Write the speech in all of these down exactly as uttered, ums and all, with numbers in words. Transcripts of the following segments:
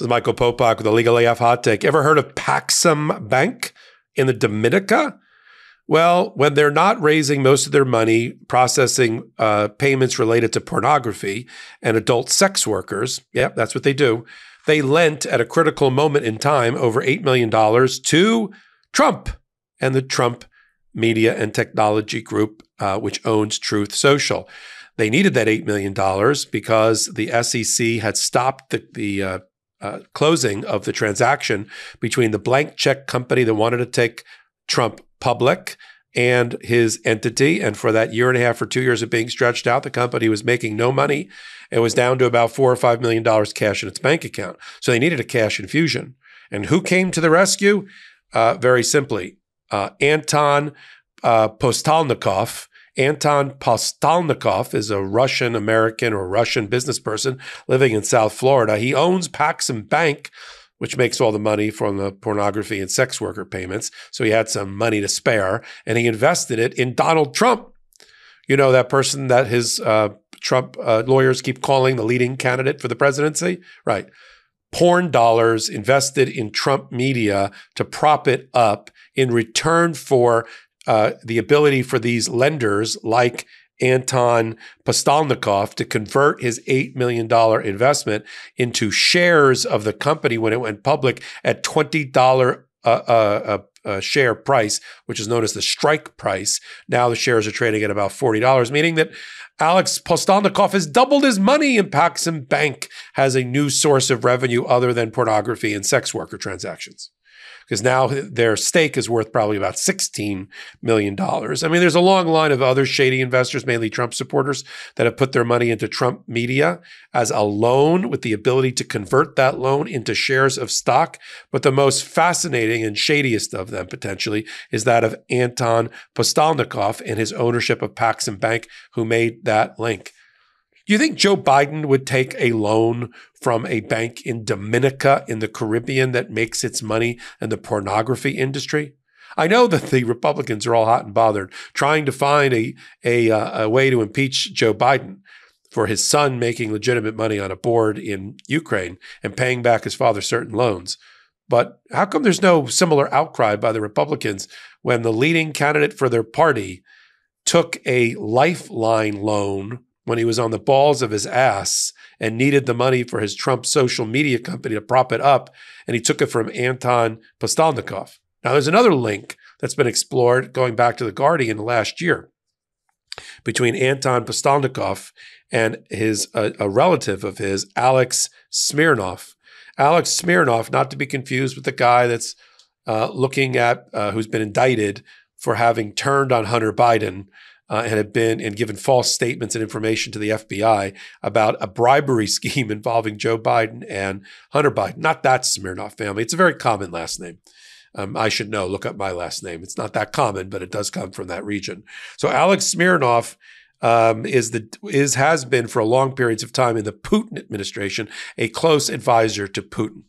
This is Michael Popok with the Legal A F Hot Take. Ever heard of Paxum Bank in the Dominica? Well, when they're not raising most of their money processing uh, payments related to pornography and adult sex workers, yeah, that's what they do, they lent at a critical moment in time over eight million dollars to Trump and the Trump Media and Technology Group, uh, which owns Truth Social. They needed that eight million dollars because the S E C had stopped the, the uh, uh, closing of the transaction between the blank check company that wanted to take Trump public and his entity. And for that year and a half or two years of being stretched out, the company was making no money. It was down to about four or five million dollars cash in its bank account. So they needed a cash infusion. And who came to the rescue? Uh, very simply, uh, Anton uh, Postolnikov. Anton Postolnikov is a Russian-American or Russian business person living in South Florida. He owns Paxum Bank, which makes all the money from the pornography and sex worker payments. So he had some money to spare, and he invested it in Donald Trump. You know, that person that his uh, Trump uh, lawyers keep calling the leading candidate for the presidency? Right. Porn dollars invested in Trump media to prop it up in return for uh, the ability for these lenders like Anton Postolnikov to convert his eight million dollars investment into shares of the company when it went public at twenty dollars a, a, a share price, which is known as the strike price. Now the shares are trading at about forty dollars, meaning that Alex Postolnikov has doubled his money and Paxum Bank has a new source of revenue other than pornography and sex worker transactions, because now their stake is worth probably about sixteen million dollars. I mean, there's a long line of other shady investors, mainly Trump supporters, that have put their money into Trump media as a loan with the ability to convert that loan into shares of stock. But the most fascinating and shadiest of them, potentially, is that of Anton Postolnikov and his ownership of Paxum Bank, who made that link. Do you think Joe Biden would take a loan from a bank in Dominica in the Caribbean that makes its money in the pornography industry? I know that the Republicans are all hot and bothered trying to find a, a, uh, a way to impeach Joe Biden for his son making legitimate money on a board in Ukraine and paying back his father certain loans. But how come there's no similar outcry by the Republicans when the leading candidate for their party took a lifeline loan when he was on the balls of his ass and needed the money for his Trump social media company to prop it up, and he took it from Anton Postolnikov? Now, there's another link that's been explored going back to The Guardian last year between Anton Postolnikov and his a, a relative of his, Alex Smirnov. Alex Smirnov, not to be confused with the guy that's uh, looking at, uh, who's been indicted for having turned on Hunter Biden, Uh, and had been and given false statements and information to the F B I about a bribery scheme involving Joe Biden and Hunter Biden. Not that Smirnov family. It's a very common last name. Um, I should know. Look up my last name. It's not that common, but it does come from that region. So Alex Smirnov um, is the is has been for long periods of time in the Putin administration a close advisor to Putin.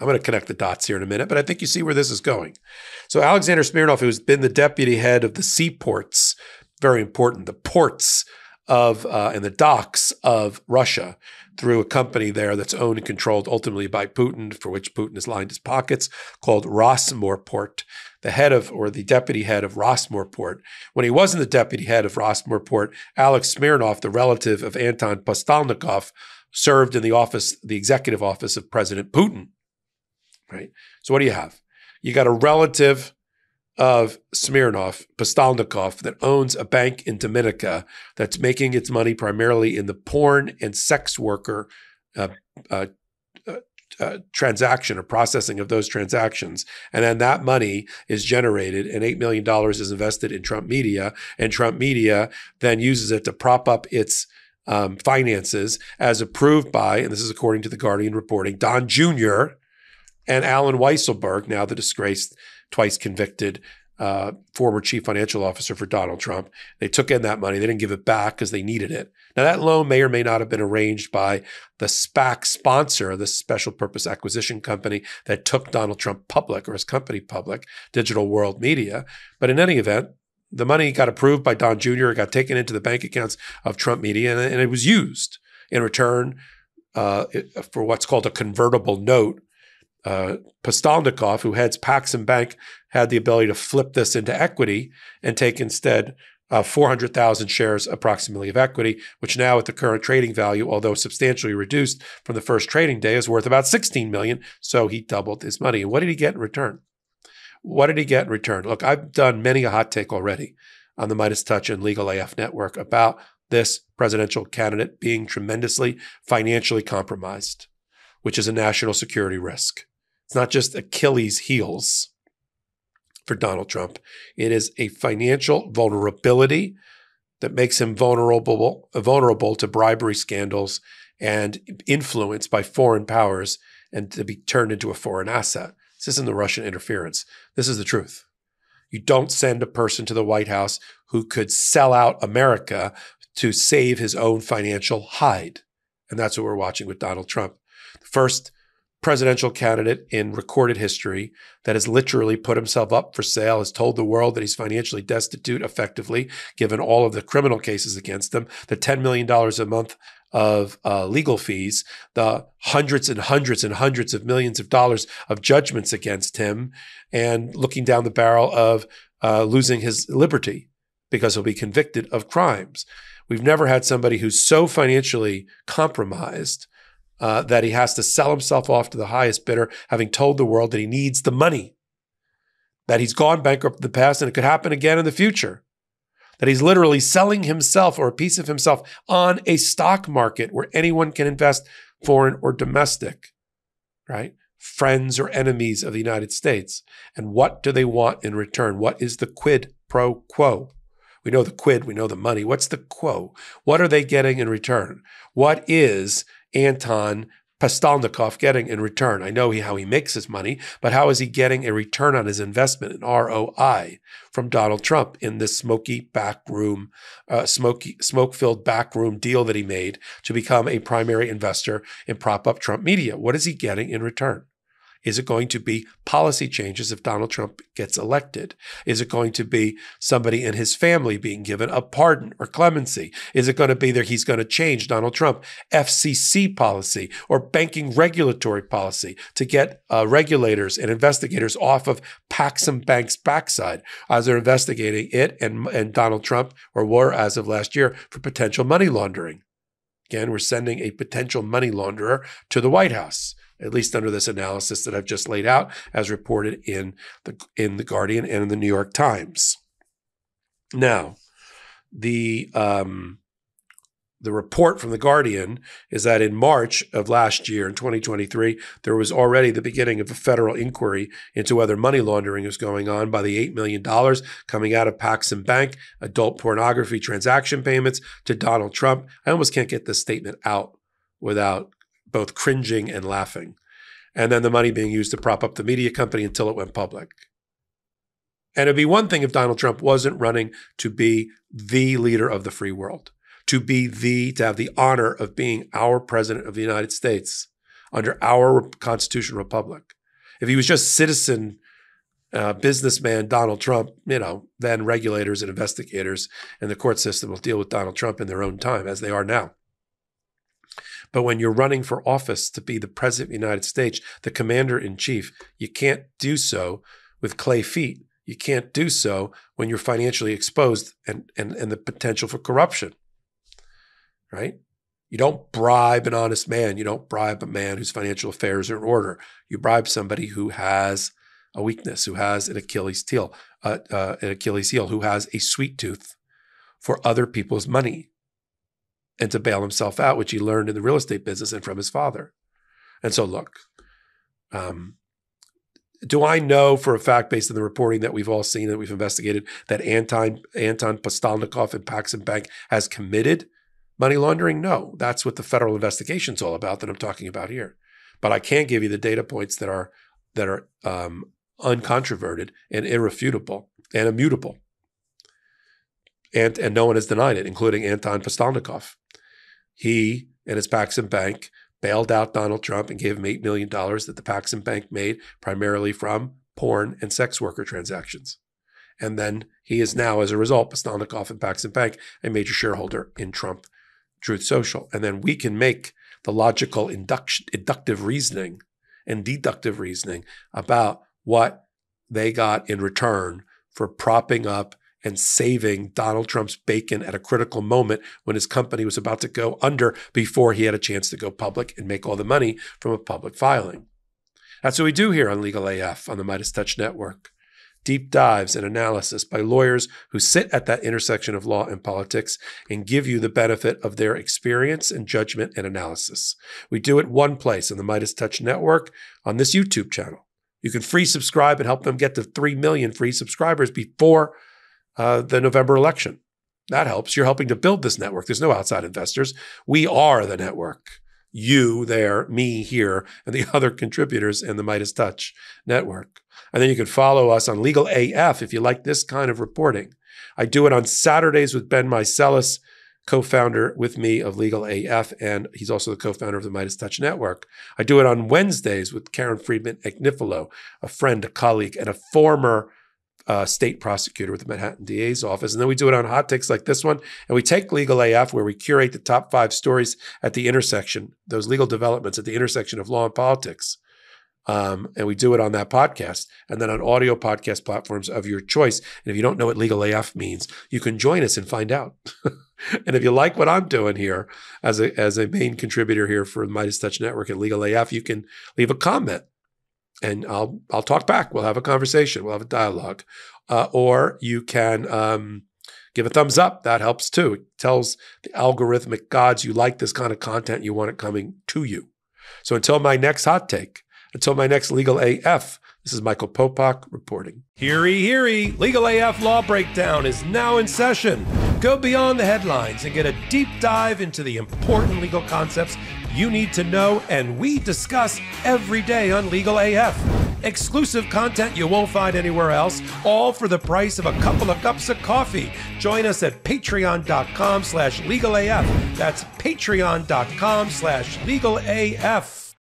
I'm going to connect the dots here in a minute, but I think you see where this is going. So Alexander Smirnov, who's been the deputy head of the seaports, very important, the ports of uh, and the docks of Russia through a company there that's owned and controlled ultimately by Putin, for which Putin has lined his pockets, called Rossmorport. The head of, or the deputy head of Rossmorport. When he wasn't the deputy head of Rossmorport, Alex Smirnov, the relative of Anton Postolnikov, served in the office, the executive office of President Putin, right? So what do you have? You got a relative of Smirnov, Postolnikov, that owns a bank in Dominica that's making its money primarily in the porn and sex worker uh, uh, uh, uh, transaction or processing of those transactions. And then that money is generated and eight million dollars is invested in Trump media, and Trump media then uses it to prop up its um, finances as approved by, and this is according to The Guardian reporting, Don Junior and Alan Weisselberg, now the disgraced twice convicted uh, former chief financial officer for Donald Trump. They took in that money. They didn't give it back because they needed it. Now, that loan may or may not have been arranged by the SPAC sponsor, the special purpose acquisition company that took Donald Trump public, or his company public, Digital World Media. But in any event, the money got approved by Don Junior It got taken into the bank accounts of Trump Media, and, and it was used in return. uh, for what's called a convertible note. Uh, Postolnikov, who heads Paxum Bank, had the ability to flip this into equity and take instead uh, four hundred thousand shares approximately of equity, which now at the current trading value, although substantially reduced from the first trading day, is worth about sixteen million dollars. So he doubled his money. And what did he get in return? What did he get in return? Look, I've done many a hot take already on the Midas Touch and Legal A F network about this presidential candidate being tremendously financially compromised, which is a national security risk. It's not just Achilles' heels for Donald Trump. It is a financial vulnerability that makes him vulnerable, vulnerable to bribery scandals and influence by foreign powers and to be turned into a foreign asset. This isn't the Russian interference. This is the truth. You don't send a person to the White House who could sell out America to save his own financial hide. And that's what we're watching with Donald Trump. The first presidential candidate in recorded history that has literally put himself up for sale, has told the world that he's financially destitute effectively, given all of the criminal cases against him, the ten million dollars a month of uh, legal fees, the hundreds and hundreds and hundreds of millions of dollars of judgments against him, and looking down the barrel of uh, losing his liberty because he'll be convicted of crimes. We've never had somebody who's so financially compromised Uh, that he has to sell himself off to the highest bidder, having told the world that he needs the money, that he's gone bankrupt in the past and it could happen again in the future, that he's literally selling himself or a piece of himself on a stock market where anyone can invest, foreign or domestic, right? Friends or enemies of the United States. And what do they want in return? What is the quid pro quo? We know the quid, we know the money. What's the quo? What are they getting in return? What is Anton Postolnikov getting in return? I know he, how he makes his money, but how is he getting a return on his investment, an R O I, from Donald Trump in this smoky backroom, uh, smoky, smoke-filled backroom deal that he made to become a primary investor and prop up Trump Media? What is he getting in return? Is it going to be policy changes if Donald Trump gets elected? Is it going to be somebody in his family being given a pardon or clemency? Is it going to be that he's going to change Donald Trump F C C policy or banking regulatory policy to get uh, regulators and investigators off of Paxum Bank's backside as they're investigating it and, and Donald Trump, or were as of last year, for potential money laundering? Again, we're sending a potential money launderer to the White House, at least under this analysis that I've just laid out as reported in the in the Guardian and in the New York Times. Now, the, um, the report from the Guardian is that in March of last year, in twenty twenty-three, there was already the beginning of a federal inquiry into whether money laundering was going on by the eight million dollars coming out of Paxum Bank, adult pornography transaction payments to Donald Trump. I almost can't get this statement out without both cringing and laughing. And then the money being used to prop up the media company until it went public. And it'd be one thing if Donald Trump wasn't running to be the leader of the free world, to be the, to have the honor of being our president of the United States under our constitutional republic. If he was just citizen uh, businessman Donald Trump, you know, then regulators and investigators and the court system will deal with Donald Trump in their own time, as they are now. But when you're running for office to be the president of the United States, the commander in chief, you can't do so with clay feet. You can't do so when you're financially exposed and, and, and the potential for corruption, right? You don't bribe an honest man. You don't bribe a man whose financial affairs are in order. You bribe somebody who has a weakness, who has an Achilles heel, uh, uh, an Achilles heel, who has a sweet tooth for other people's money, and to bail himself out, which he learned in the real estate business and from his father. And so look, um, do I know for a fact, based on the reporting that we've all seen, that we've investigated, that Anton, Anton Postolnikov and Paxum Bank has committed money laundering? No, that's what the federal investigation's all about that I'm talking about here. But I can give you the data points that are, that are um, uncontroverted and irrefutable and immutable. And, and no one has denied it, including Anton Postolnikov. He and his Paxum Bank bailed out Donald Trump and gave him eight million dollars that the Paxum Bank made primarily from porn and sex worker transactions. And then he is now, as a result, Postolnikov and Paxum Bank, a major shareholder in Trump Truth Social. And then we can make the logical induction, inductive reasoning and deductive reasoning about what they got in return for propping up and saving Donald Trump's bacon at a critical moment when his company was about to go under before he had a chance to go public and make all the money from a public filing. That's what we do here on Legal A F on the Midas Touch Network. Deep dives and analysis by lawyers who sit at that intersection of law and politics and give you the benefit of their experience and judgment and analysis. We do it one place on the Midas Touch Network on this YouTube channel. You can free subscribe and help them get to three million free subscribers before uh, the November election. That helps. You're helping to build this network. There's no outside investors. We are the network. You there, me here, and the other contributors in the Midas Touch Network. And then you can follow us on Legal A F if you like this kind of reporting. I do it on Saturdays with Ben Meiselas, co-founder with me of Legal A F, and he's also the co-founder of the Midas Touch Network. I do it on Wednesdays with Karen Friedman Agnifilo, a friend, a colleague, and a former Uh, state prosecutor with the Manhattan D A's office. And then we do it on hot takes like this one. And we take Legal A F, where we curate the top five stories at the intersection, those legal developments at the intersection of law and politics. Um, and we do it on that podcast and then on audio podcast platforms of your choice. And if you don't know what Legal A F means, you can join us and find out. And if you like what I'm doing here as a, as a main contributor here for the Midas Touch Network and Legal A F, you can leave a comment. And I'll I'll talk back. We'll have a conversation. We'll have a dialogue. Uh, or you can um, give a thumbs up. That helps too. It tells the algorithmic gods you like this kind of content. You want it coming to you. So until my next hot take, until my next Legal A F, this is Michael Popok reporting. Heary, heary. Legal A F Law Breakdown is now in session. Go beyond the headlines and get a deep dive into the important legal concepts you need to know, and we discuss every day on Legal A F. Exclusive content you won't find anywhere else, all for the price of a couple of cups of coffee. Join us at patreon dot com slash legal A F. That's patreon dot com slash legal A F.